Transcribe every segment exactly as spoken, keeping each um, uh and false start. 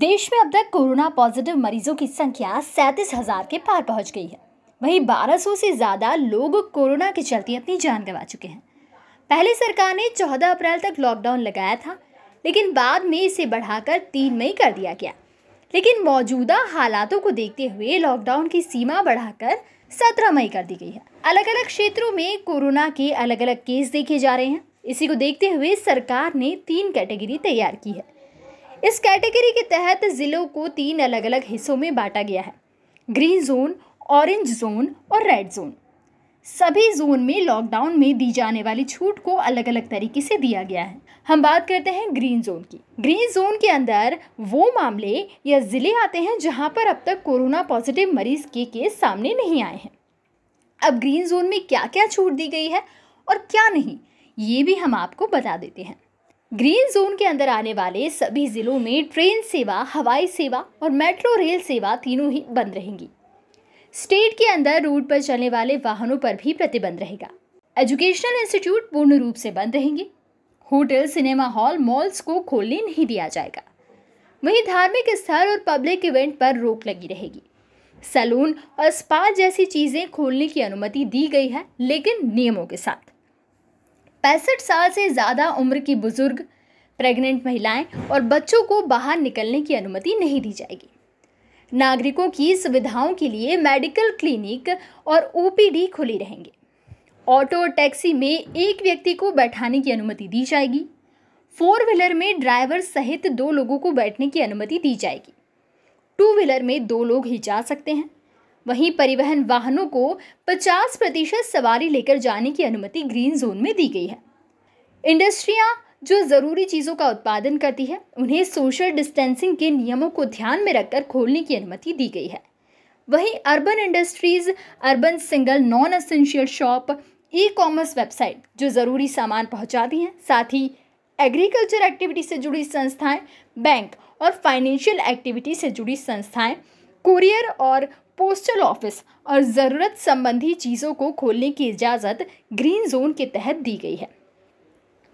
देश में अब तक कोरोना पॉजिटिव मरीजों की संख्या सैंतीस हजार के पार पहुंच गई है। वहीं बारह सौ से ज़्यादा लोग कोरोना के चलते अपनी जान गंवा चुके हैं। पहले सरकार ने चौदह अप्रैल तक लॉकडाउन लगाया था, लेकिन बाद में इसे बढ़ाकर तीन मई कर दिया गया। लेकिन मौजूदा हालातों को देखते हुए लॉकडाउन की सीमा बढ़ाकर सत्रह मई कर दी गई है। अलग अलग क्षेत्रों में कोरोना के अलग अलग केस देखे जा रहे हैं। इसी को देखते हुए सरकार ने तीन कैटेगरी तैयार की है। इस कैटेगरी के तहत ज़िलों को तीन अलग अलग हिस्सों में बांटा गया है: ग्रीन जोन, ऑरेंज जोन और रेड जोन। सभी जोन में लॉकडाउन में दी जाने वाली छूट को अलग अलग तरीके से दिया गया है। हम बात करते हैं ग्रीन जोन की। ग्रीन जोन के अंदर वो मामले या ज़िले आते हैं जहां पर अब तक कोरोना पॉजिटिव मरीज के केस सामने नहीं आए हैं। अब ग्रीन जोन में क्या क्या छूट दी गई है और क्या नहीं, ये भी हम आपको बता देते हैं। ग्रीन जोन के अंदर आने वाले सभी ज़िलों में ट्रेन सेवा, हवाई सेवा और मेट्रो रेल सेवा तीनों ही बंद रहेंगी। स्टेट के अंदर रोड पर चलने वाले वाहनों पर भी प्रतिबंध रहेगा। एजुकेशनल इंस्टीट्यूट पूर्ण रूप से बंद रहेंगे। होटल, सिनेमा हॉल, मॉल्स को खोलने नहीं दिया जाएगा। वहीं धार्मिक स्थल और पब्लिक इवेंट पर रोक लगी रहेगी। सैलून और स्पा जैसी चीज़ें खोलने की अनुमति दी गई है, लेकिन नियमों के साथ। पैंसठ साल से ज़्यादा उम्र की बुजुर्ग, प्रेग्नेंट महिलाएं और बच्चों को बाहर निकलने की अनुमति नहीं दी जाएगी। नागरिकों की सुविधाओं के लिए मेडिकल क्लिनिक और ओ पी डी खुली रहेंगे। ऑटो और टैक्सी में एक व्यक्ति को बैठाने की अनुमति दी जाएगी। फोर व्हीलर में ड्राइवर सहित दो लोगों को बैठने की अनुमति दी जाएगी। टू व्हीलर में दो लोग ही जा सकते हैं। वहीं परिवहन वाहनों को पचास प्रतिशत सवारी लेकर जाने की अनुमति ग्रीन जोन में दी गई है। इंडस्ट्रियां जो ज़रूरी चीज़ों का उत्पादन करती है, उन्हें सोशल डिस्टेंसिंग के नियमों को ध्यान में रखकर खोलने की अनुमति दी गई है। वहीं urban industries, urban single non essential shop, e commerce website जो ज़रूरी सामान पहुँचाती हैं, साथ ही एग्रीकल्चर एक्टिविटी से जुड़ी संस्थाएँ, बैंक और फाइनेंशियल एक्टिविटी से जुड़ी संस्थाएँ, कुरियर और पोस्टल ऑफिस और ज़रूरत संबंधी चीज़ों को खोलने की इजाज़त ग्रीन जोन के तहत दी गई है।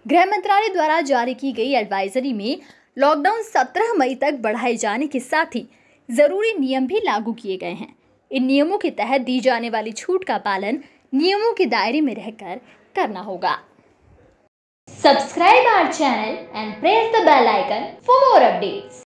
गृह मंत्रालय द्वारा जारी की गई एडवाइजरी में लॉकडाउन सत्रह मई तक बढ़ाए जाने के साथ ही ज़रूरी नियम भी लागू किए गए हैं। इन नियमों के तहत दी जाने वाली छूट का पालन नियमों के दायरे में रहकर करना होगा। Subscribe our channel and press the bell icon for more updates.